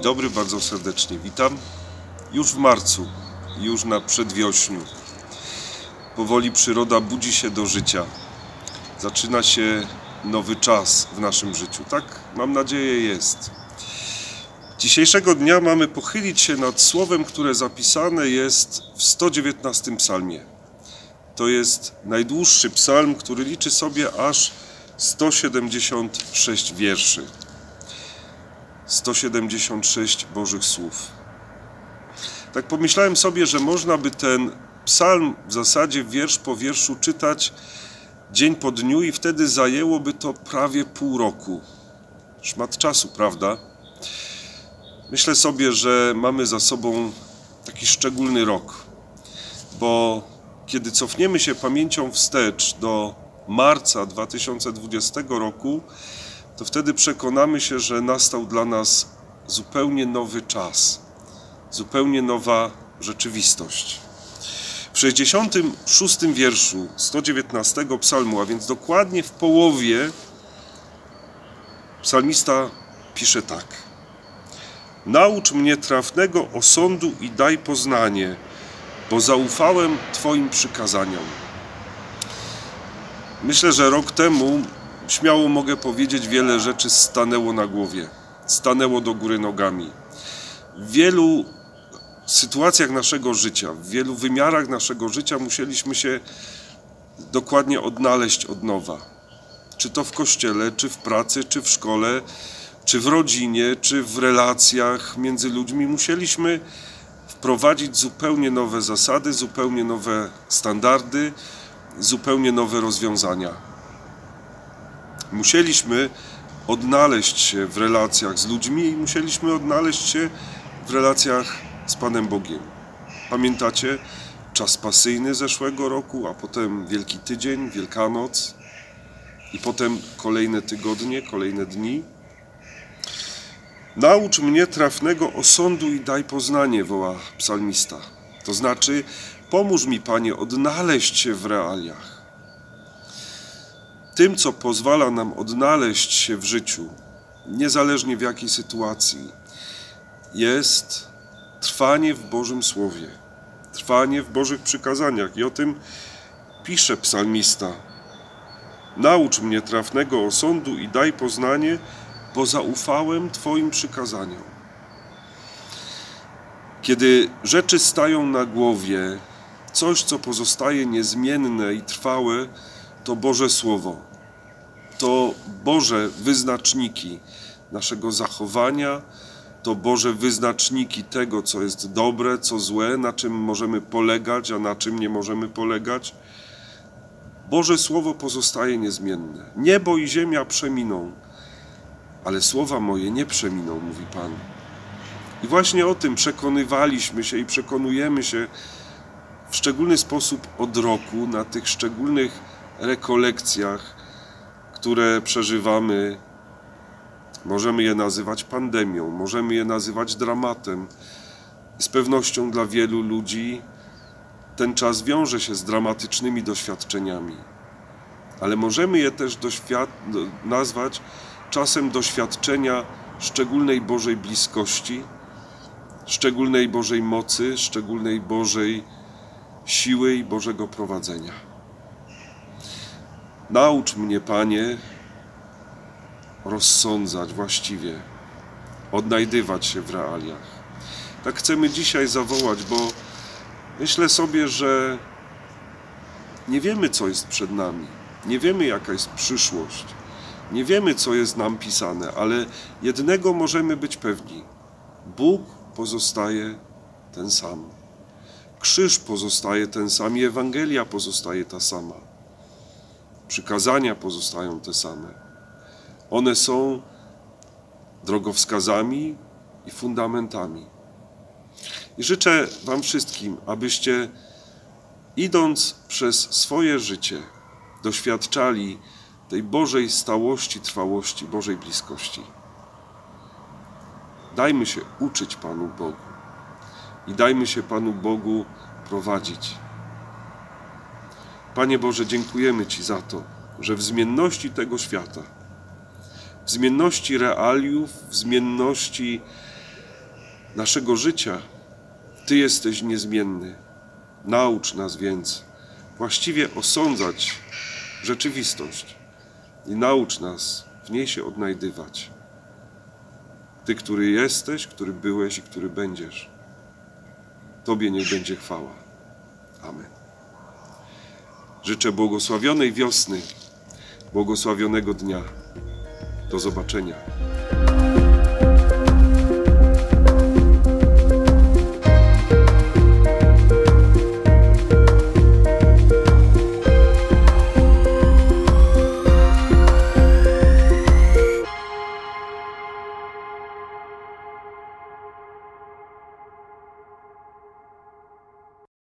Dzień dobry, bardzo serdecznie witam. Już w marcu, już na przedwiośniu. Powoli przyroda budzi się do życia. Zaczyna się nowy czas w naszym życiu. Tak, mam nadzieję, jest. Dzisiejszego dnia mamy pochylić się nad słowem, które zapisane jest w 119 psalmie. To jest najdłuższy psalm, który liczy sobie aż 176 wierszy. 176 Bożych Słów. Tak pomyślałem sobie, że można by ten psalm w zasadzie wiersz po wierszu czytać dzień po dniu i wtedy zajęłoby to prawie pół roku. Szmat czasu, prawda? Myślę sobie, że mamy za sobą taki szczególny rok, bo kiedy cofniemy się pamięcią wstecz do marca 2020 roku, to wtedy przekonamy się, że nastał dla nas zupełnie nowy czas, zupełnie nowa rzeczywistość. W 66 wierszu 119 psalmu, a więc dokładnie w połowie, psalmista pisze tak: Naucz mnie trafnego osądu i daj poznanie, bo zaufałem Twoim przykazaniom. Myślę, że rok temu śmiało mogę powiedzieć, wiele rzeczy stanęło na głowie, stanęło do góry nogami. W wielu sytuacjach naszego życia, w wielu wymiarach naszego życia musieliśmy się dokładnie odnaleźć od nowa. Czy to w kościele, czy w pracy, czy w szkole, czy w rodzinie, czy w relacjach między ludźmi musieliśmy wprowadzić zupełnie nowe zasady, zupełnie nowe standardy, zupełnie nowe rozwiązania. Musieliśmy odnaleźć się w relacjach z ludźmi i musieliśmy odnaleźć się w relacjach z Panem Bogiem. Pamiętacie czas pasyjny zeszłego roku, a potem Wielki Tydzień, Wielkanoc i potem kolejne tygodnie, kolejne dni? Naucz mnie trafnego osądu i daj poznanie, woła psalmista. To znaczy, pomóż mi, Panie, odnaleźć się w realiach. Tym, co pozwala nam odnaleźć się w życiu, niezależnie w jakiej sytuacji, jest trwanie w Bożym Słowie, trwanie w Bożych przykazaniach. I o tym pisze psalmista. Naucz mnie trafnego osądu i daj poznanie, bo zaufałem Twoim przykazaniom. Kiedy rzeczy stają na głowie, coś, co pozostaje niezmienne i trwałe, to Boże Słowo, to Boże wyznaczniki naszego zachowania, to Boże wyznaczniki tego, co jest dobre, co złe, na czym możemy polegać, a na czym nie możemy polegać. Boże Słowo pozostaje niezmienne. Niebo i ziemia przeminą, ale słowa moje nie przeminą, mówi Pan. I właśnie o tym przekonywaliśmy się i przekonujemy się w szczególny sposób od roku na tych szczególnych rekolekcjach, które przeżywamy. Możemy je nazywać pandemią, możemy je nazywać dramatem. Z pewnością dla wielu ludzi ten czas wiąże się z dramatycznymi doświadczeniami. Ale możemy je też nazwać czasem doświadczenia szczególnej Bożej bliskości, szczególnej Bożej mocy, szczególnej Bożej siły i Bożego prowadzenia. Naucz mnie, Panie, rozsądzać właściwie, odnajdywać się w realiach. Tak chcemy dzisiaj zawołać, bo myślę sobie, że nie wiemy, co jest przed nami. Nie wiemy, jaka jest przyszłość. Nie wiemy, co jest nam pisane, ale jednego możemy być pewni. Bóg pozostaje ten sam. Krzyż pozostaje ten sam i Ewangelia pozostaje ta sama. Przykazania pozostają te same. One są drogowskazami i fundamentami. I życzę Wam wszystkim, abyście idąc przez swoje życie doświadczali tej Bożej stałości, trwałości, Bożej bliskości. Dajmy się uczyć Panu Bogu i dajmy się Panu Bogu prowadzić. Panie Boże, dziękujemy Ci za to, że w zmienności tego świata, w zmienności realiów, w zmienności naszego życia. Ty jesteś niezmienny. Naucz nas więc właściwie osądzać rzeczywistość i naucz nas w niej się odnajdywać. Ty, który jesteś, który byłeś i który będziesz. Tobie niech będzie chwała. Amen. Życzę błogosławionej wiosny, błogosławionego dnia. Do zobaczenia.